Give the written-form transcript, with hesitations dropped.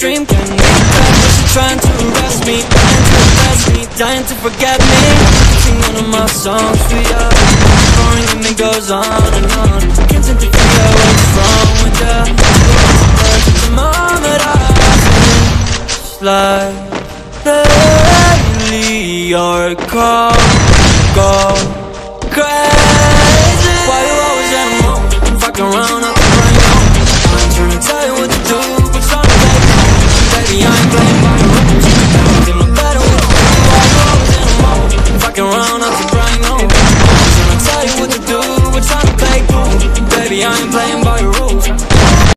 dream can wake up, but she's trying to arrest me, dying to arrest me, dying to forget me. Sing one of my songs for you, boring and it goes on and on. Can't seem to figure out what's wrong with you. The mom that I feel like lately you're go crazy. Why you always at home, fucking around?